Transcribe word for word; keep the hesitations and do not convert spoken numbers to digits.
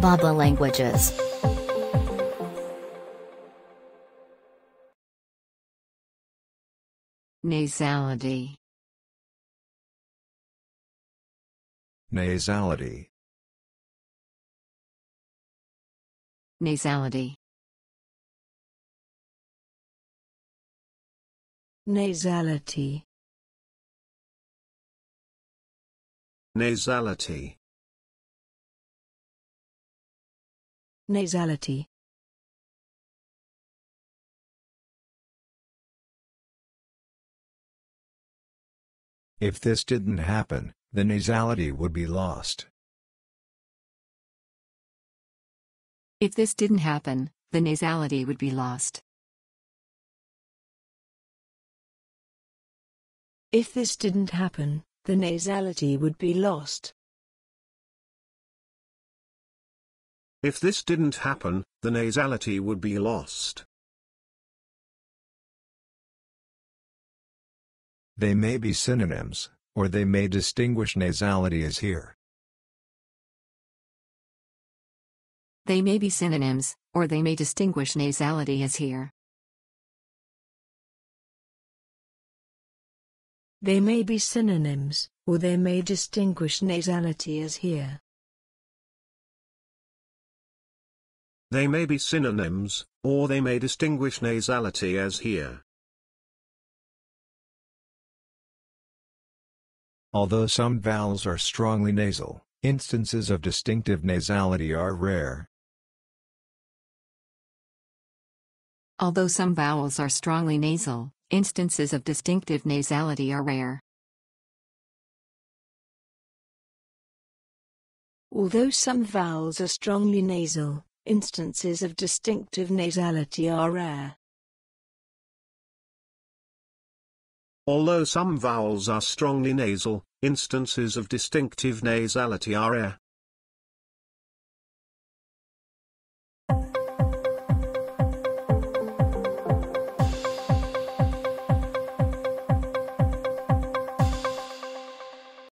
bab dot la languages. Nasality. Nasality. Nasality. Nasality. Nasality. Nasality. If this didn't happen, the nasality would be lost. If this didn't happen, the nasality would be lost. If this didn't happen, the nasality would be lost. If this didn't happen, the nasality would be lost. They may be synonyms, or they may distinguish nasality as here. They may be synonyms, or they may distinguish nasality as here. They may be synonyms, or they may distinguish nasality as here. They may be synonyms, or they may distinguish nasality as here. Although some vowels are strongly nasal, instances of distinctive nasality are rare. Although some vowels are strongly nasal, instances of distinctive nasality are rare. Although some vowels are strongly nasal, instances of distinctive nasality are rare. Although some vowels are strongly nasal, instances of distinctive nasality are rare.